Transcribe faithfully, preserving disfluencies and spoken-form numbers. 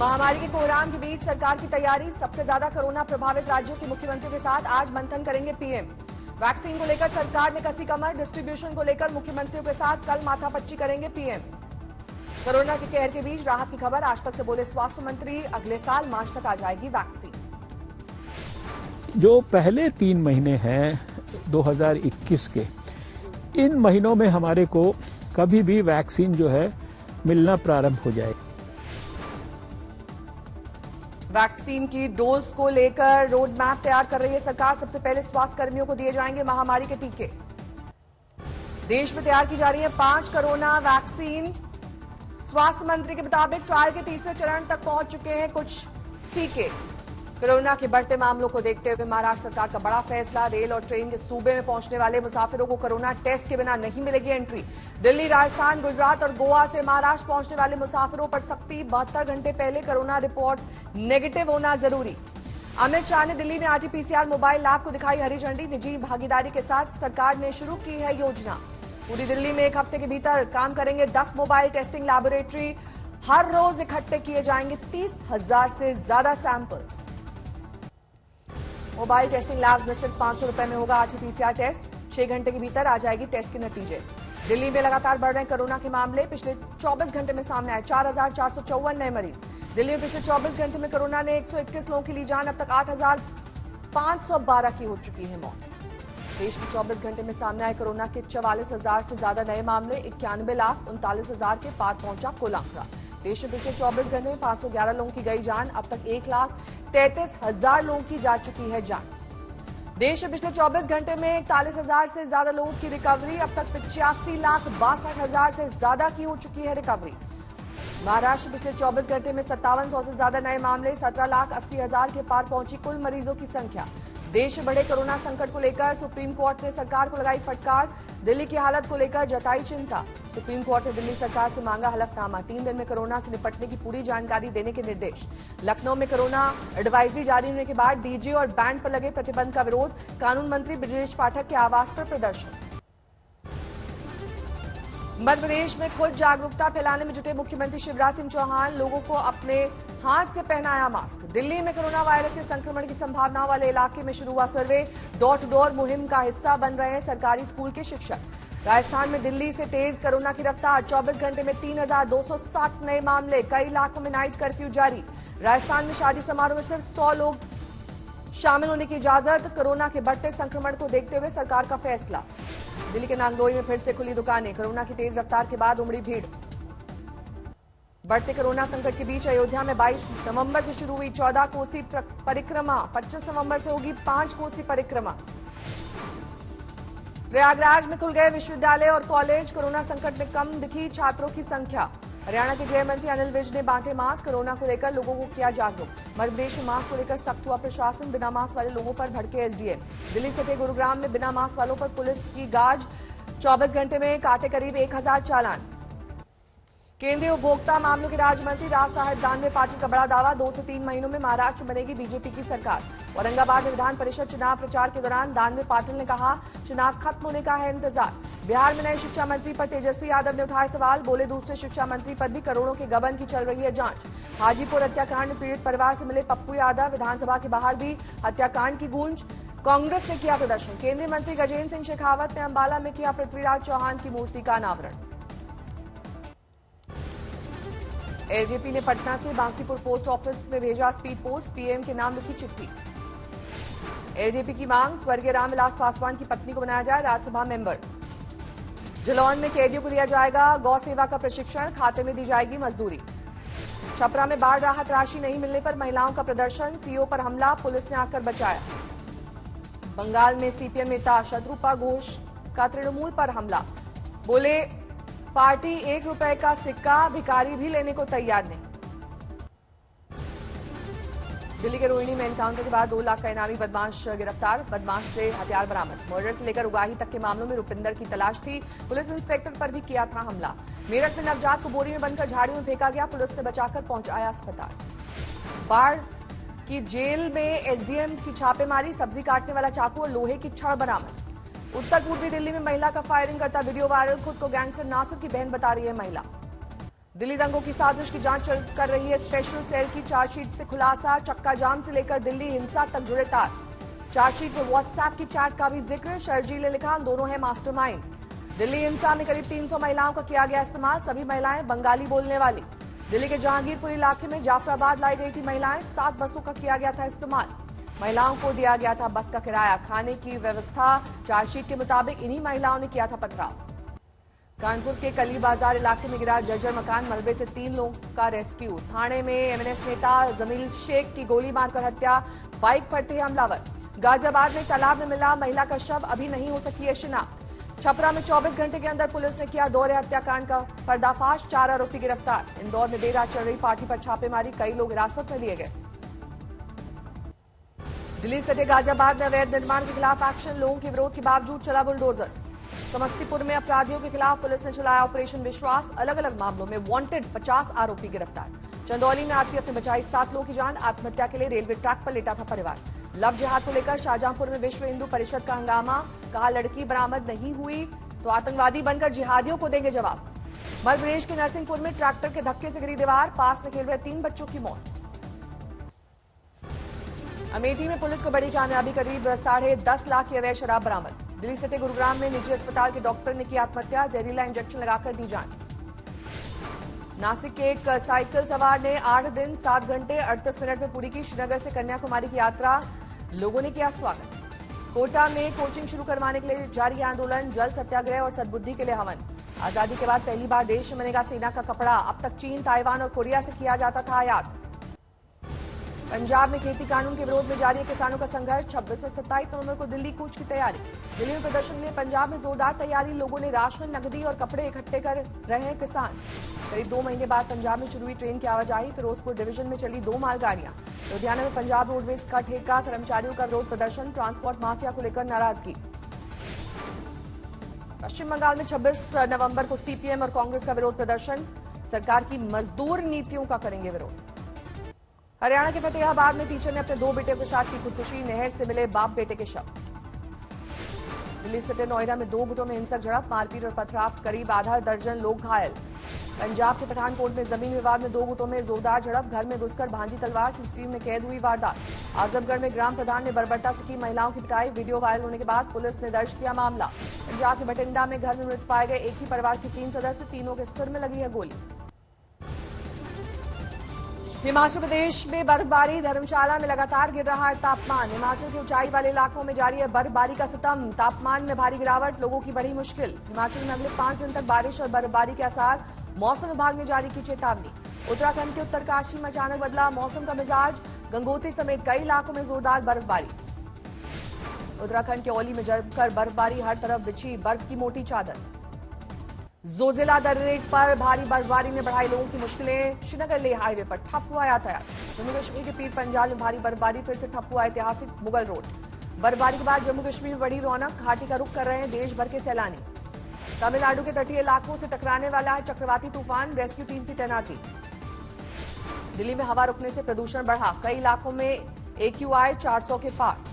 महामारी के कोहराम के बीच सरकार की तैयारी, सबसे ज्यादा कोरोना प्रभावित राज्यों के मुख्यमंत्रियों के साथ आज मंथन करेंगे पीएम। वैक्सीन को लेकर सरकार ने कसी कमर, डिस्ट्रीब्यूशन को लेकर मुख्यमंत्रियों के साथ कल माथापच्ची करेंगे पीएम। कोरोना के कहर के बीच राहत की खबर, आज तक से बोले स्वास्थ्य मंत्री, अगले साल मार्च तक आ जाएगी वैक्सीन। जो पहले तीन महीने हैं दो हज़ार इक्कीस के, इन महीनों में हमारे को कभी भी वैक्सीन जो है मिलना प्रारंभ हो जाएगी। वैक्सीन की डोज को लेकर रोड मैप तैयार कर रही है सरकार, सबसे पहले स्वास्थ्य कर्मियों को दिए जाएंगे महामारी के टीके। देश में तैयार की जा रही है पांच कोरोना वैक्सीन। स्वास्थ्य मंत्री के मुताबिक ट्रायल के तीसरे चरण तक पहुंच चुके हैं कुछ टीके। कोरोना के बढ़ते मामलों को देखते हुए महाराष्ट्र सरकार का बड़ा फैसला, रेल और ट्रेन के सूबे में पहुंचने वाले मुसाफिरों को कोरोना टेस्ट के बिना नहीं मिलेगी एंट्री। दिल्ली, राजस्थान, गुजरात और गोवा से महाराष्ट्र पहुंचने वाले मुसाफिरों पर सख्ती, बहत्तर घंटे पहले कोरोना रिपोर्ट नेगेटिव होना जरूरी। अमित शाह ने दिल्ली में आरटीपीसीआर मोबाइल ऐप को दिखाई हरी झंडी, निजी भागीदारी के साथ सरकार ने शुरू की है योजना। पूरी दिल्ली में एक हफ्ते के भीतर काम करेंगे दस मोबाइल टेस्टिंग लैबोरेटरी, हर रोज इकट्ठे किए जाएंगे तीस हजार से ज्यादा सैंपल्स। मोबाइल टेस्टिंग लैब में सिर्फ पांच सौ रुपए में होगा आरटीपीसीआर टेस्ट, छह घंटे के भीतर आ जाएगी टेस्ट के नतीजे। दिल्ली में लगातार बढ़ रहे कोरोना के मामले, पिछले चौबीस घंटे में सामने आए चार हजार चार सौ चौवन नए मरीज। दिल्ली में पिछले चौबीस घंटे में कोरोना ने एक सौ इक्कीस लोगों की ली जान, अब तक आठ हज़ार पाँच सौ बारह की हो चुकी है मौत। देश में चौबीस घंटे में सामने आए कोरोना के चवालीस हजार से ज्यादा नए मामले, इक्यानवे लाख उनतालीस हजार के पार पहुंचा कुल आंकड़ा। देश में पिछले चौबीस घंटे में पाँच सौ ग्यारह लोगों की गई जान, अब तक एक लाख तैंतीस हजार लोगों की जा चुकी है जान। देश में पिछले चौबीस घंटे में इकतालीस हजार से ज्यादा लोगों की रिकवरी, अब तक पचासी लाख बासठ हजार से ज्यादा की हो चुकी है रिकवरी। महाराष्ट्र पिछले चौबीस घंटे में सत्तावन सौ से ज्यादा नए मामले, सत्रह लाख अस्सी हजार के पार पहुंची कुल मरीजों की संख्या। देश में बढ़े कोरोना संकट को लेकर सुप्रीम कोर्ट ने सरकार को लगाई फटकार, दिल्ली की हालत को लेकर जताई चिंता। सुप्रीम कोर्ट ने दिल्ली सरकार से मांगा हलफनामा, तीन दिन में कोरोना से निपटने की पूरी जानकारी देने के निर्देश। लखनऊ में कोरोना एडवाइजरी जारी होने के बाद डीजे और बैंड पर लगे प्रतिबंध का विरोध, कानून मंत्री ब्रजेश पाठक के आवास पर प्रदर्शन। मध्य प्रदेश में खुद जागरूकता फैलाने में जुटे मुख्यमंत्री शिवराज सिंह चौहान, लोगों को अपने हाथ से पहनाया मास्क। दिल्ली में कोरोना वायरस के संक्रमण की संभावना वाले इलाके में शुरू हुआ सर्वे, डोर टू डोर मुहिम का हिस्सा बन रहे हैं सरकारी स्कूल के शिक्षक। राजस्थान में दिल्ली से तेज कोरोना की रफ्तार, चौबीस घंटे में तीन हजार दो सौ सात नए मामले, कई इलाकों में नाइट कर्फ्यू जारी। राजस्थान में शादी समारोह में सिर्फ सौ लोग शामिल होने की इजाजत, कोरोना के बढ़ते संक्रमण को देखते हुए सरकार का फैसला। दिल्ली के नांगलोई में फिर से खुली दुकानें, कोरोना की तेज रफ्तार के बाद उमड़ी भीड़। बढ़ते कोरोना संकट के बीच अयोध्या में बाईस नवंबर से शुरू हुई चौदह कोसी परिक्रमा, पच्चीस नवंबर से होगी पांच कोसी परिक्रमा। प्रयागराज में खुल गए विश्वविद्यालय और कॉलेज, कोरोना संकट में कम दिखी छात्रों की संख्या। हरियाणा के गृह मंत्री अनिल विज ने बांटे मास्क, कोरोना को लेकर लोगों को किया जागरूक। मध्यप्रदेश में मास्क को लेकर सख्त हुआ प्रशासन, बिना मास्क वाले लोगों पर भड़के एसडीएम। दिल्ली सटे गुरुग्राम में बिना मास्क वालों पर पुलिस की गाज, चौबीस घंटे में काटे करीब एक हजार चालान। केंद्रीय उपभोक्ता मामलों के राज्य मंत्री राज साहेब दानवे पाटिल का बड़ा दावा, दो से तीन महीनों में महाराष्ट्र बनेगी बीजेपी की सरकार। औरंगाबाद में विधान परिषद चुनाव प्रचार के दौरान दानवे पाटिल ने कहा, चुनाव खत्म होने का है इंतजार। बिहार में नए शिक्षा मंत्री पर तेजस्वी यादव ने उठाए सवाल, बोले दूसरे शिक्षा मंत्री पर भी करोड़ों के गबन की चल रही है जांच। हाजीपुर हत्याकांड पीड़ित परिवार से मिले पप्पू यादव, विधानसभा के बाहर भी हत्याकांड की गूंज, कांग्रेस ने किया प्रदर्शन। केंद्रीय मंत्री गजेंद्र सिंह शेखावत ने अम्बाला में किया पृथ्वीराज चौहान की मूर्ति का अनावरण। एलजेपी ने पटना के बांकीपुर पोस्ट ऑफिस में भेजा स्पीड पोस्ट, पीएम के नाम लिखी चिट्ठी। एलजेपी की मांग, स्वर्गीय रामविलास पासवान की पत्नी को बनाया जाए राज्यसभा मेंबर। जलौन में कैदियों को दिया जाएगा गौ सेवा का प्रशिक्षण, खाते में दी जाएगी मजदूरी। छपरा में बाढ़ राहत राशि नहीं मिलने पर महिलाओं का प्रदर्शन, सीओ पर हमला, पुलिस ने आकर बचाया। बंगाल में सीपीएम नेता शत्रुपा घोष का तृणमूल पर हमला, बोले पार्टी एक रुपए का सिक्का भिखारी भी लेने को तैयार नहीं। दिल्ली के रोहिणी में एनकाउंटर के बाद दो लाख का इनामी बदमाश गिरफ्तार, बदमाश से हथियार बरामद। मर्डर से लेकर उगाही तक के मामलों में रुपिंदर की तलाश थी, पुलिस इंस्पेक्टर पर भी किया था हमला। मेरठ में नवजात को बोरी में बनकर झाड़ियों में फेंका गया, पुलिस ने बचाकर पहुंचाया अस्पताल। बाढ़ की जेल में एसडीएम की छापेमारी, सब्जी काटने वाला चाकू और लोहे की छड़ बरामद। उत्तर पूर्वी दिल्ली में महिला का फायरिंग करता वीडियो वायरल, खुद को गैंगस्टर नासिर की बहन बता रही है महिला। दिल्ली दंगों की साजिश की जांच कर रही है स्पेशल सेल की चार्जशीट से खुलासा। चक्का जाम से लेकर दिल्ली हिंसा तक जुड़े तार। चार्जशीट में व्हाट्सएप की चैट का भी जिक्र। शर्जी ने लिखा दोनों हैं मास्टरमाइंड। दिल्ली हिंसा में करीब तीन सौ महिलाओं का किया गया इस्तेमाल, सभी महिलाएं बंगाली बोलने वाली। दिल्ली के जहांगीरपुर इलाके में जाफराबाद लाई गई थी महिलाएं। सात बसों का किया गया था इस्तेमाल, महिलाओं को दिया गया था बस का किराया, खाने की व्यवस्था। चार्जशीट के मुताबिक इन्हीं महिलाओं ने किया था पथराव। कानपुर के कली बाजार इलाके में गिरा जर्जर मकान, मलबे से तीन लोगों का रेस्क्यू। थाने में एमएनएस नेता जमील शेख की गोली मारकर हत्या, बाइक पर थे हमलावर। गाजियाबाद में तालाब में मिला महिला का शव, अभी नहीं हो सकी है शिनाख्त। छपरा में चौबीस घंटे के अंदर पुलिस ने किया दोहरे हत्याकांड का पर्दाफाश, चार आरोपी गिरफ्तार। इंदौर में देर रात चल रही पार्टी पर छापेमारी, कई लोग हिरासत में लिए गए। दिल्ली सटे गाजियाबाद में अवैध निर्माण के खिलाफ एक्शन, लोगों के विरोध के बावजूद चला बुलडोजर। समस्तीपुर में अपराधियों के खिलाफ पुलिस ने चलाया ऑपरेशन विश्वास, अलग अलग मामलों में वांटेड पचास आरोपी गिरफ्तार। चंदौली में आरपीएफ ने बचाई सात लोगों की जान, आत्महत्या के लिए रेलवे ट्रैक पर लेटा था परिवार। लव जिहाद को लेकर शाहजहांपुर में विश्व हिंदू परिषद का हंगामा, कहा लड़की बरामद नहीं हुई तो आतंकवादी बनकर जिहादियों को देंगे जवाब। मध्य प्रदेश के नरसिंहपुर में ट्रैक्टर के धक्के से गिरी दीवार, पास में खेल रहे तीन बच्चों की मौत। अमेठी में पुलिस को बड़ी कामयाबी, करीब साढ़े दस लाख की अवैध शराब बरामद। दिल्ली सटे गुरुग्राम में निजी अस्पताल के डॉक्टर ने की आत्महत्या, जहरीला इंजेक्शन लगाकर दी जान। नासिक के एक साइकिल सवार ने आठ दिन सात घंटे अड़तीस मिनट में पूरी की श्रीनगर से कन्याकुमारी की यात्रा, लोगों ने किया स्वागत। कोटा में कोचिंग शुरू करवाने के लिए जारी आंदोलन, जल सत्याग्रह और सद्बुद्धि के लिए हवन। आजादी के बाद पहली बार देश में बनेगा सेना का कपड़ा, अब तक चीन, ताइवान और कोरिया से किया जाता था आयात। पंजाब में खेती कानून के विरोध में जारी है किसानों का संघर्ष, छब्बीस और सत्ताईस नवंबर को दिल्ली कूच की तैयारी। दिल्ली में प्रदर्शन में पंजाब में जोरदार तैयारी, लोगों ने राशन, नकदी और कपड़े इकट्ठे कर रहे हैं किसान। करीब दो महीने बाद पंजाब में शुरू हुई ट्रेन की आवाजाही, फिरोजपुर डिवीजन में चली दो मालगाड़ियां। लुधियाना में पंजाब रोडवेज का ठेका, कर्मचारियों का विरोध प्रदर्शन, ट्रांसपोर्ट माफिया को लेकर नाराजगी। पश्चिम बंगाल में छब्बीस नवम्बर को सीपीएम और कांग्रेस का विरोध प्रदर्शन, सरकार की मजदूर नीतियों का करेंगे विरोध। हरियाणा के फतेहाबाद में टीचर ने अपने दो बेटे के साथ की खुदकुशी, नहर से मिले बाप बेटे के शव। दिल्ली सटे नोएडा में दो गुटों में हिंसक झड़प, मारपीट और पथराव, करीब आधा दर्जन लोग घायल। पंजाब के पठानकोट में जमीन विवाद में दो गुटों में जोरदार झड़प, घर में घुसकर भांजी तलवार, सीसीटीवी में कैद हुई वारदात। आजमगढ़ में ग्राम प्रधान ने बर्बरता से की महिलाओं की पिटाई, वीडियो वायरल होने के बाद पुलिस ने दर्ज किया मामला। पंजाब के बठिंडा में घर में मृत पाए गए एक ही परिवार के तीन सदस्य, तीनों के सिर में लगी है गोली। हिमाचल प्रदेश में बर्फबारी, धर्मशाला में लगातार गिर रहा है तापमान। हिमाचल के ऊंचाई वाले इलाकों में जारी है बर्फबारी का सितम, तापमान में भारी गिरावट, लोगों की बड़ी मुश्किल। हिमाचल में अगले पांच दिन तक बारिश और बर्फबारी के आसार, मौसम विभाग ने जारी की चेतावनी। उत्तराखंड के उत्तरकाशी में अचानक बदला मौसम का मिजाज, गंगोत्री समेत कई इलाकों में जोरदार बर्फबारी। उत्तराखंड के औली में जमकर बर्फबारी, हर तरफ बिछी बर्फ की मोटी चादर। जोजिला दर्रेट पर भारी बर्फबारी ने बढ़ाई लोगों की मुश्किलें, श्रीनगर ले हाईवे पर ठप हुआ यातायात। जम्मू कश्मीर के पीर पंजाल में भारी बर्फबारी, फिर से ठप हुआ ऐतिहासिक मुगल रोड। बर्फबारी के बाद जम्मू कश्मीर में बड़ी रौनक, घाटी का रुख कर रहे हैं देश भर के सैलानी। तमिलनाडु के तटीय इलाकों से टकराने वाला है चक्रवाती तूफान, रेस्क्यू टीम की तैनाती। दिल्ली में हवा रुकने से प्रदूषण बढ़ा, कई इलाकों में ए क्यू आई चार सौ के पार।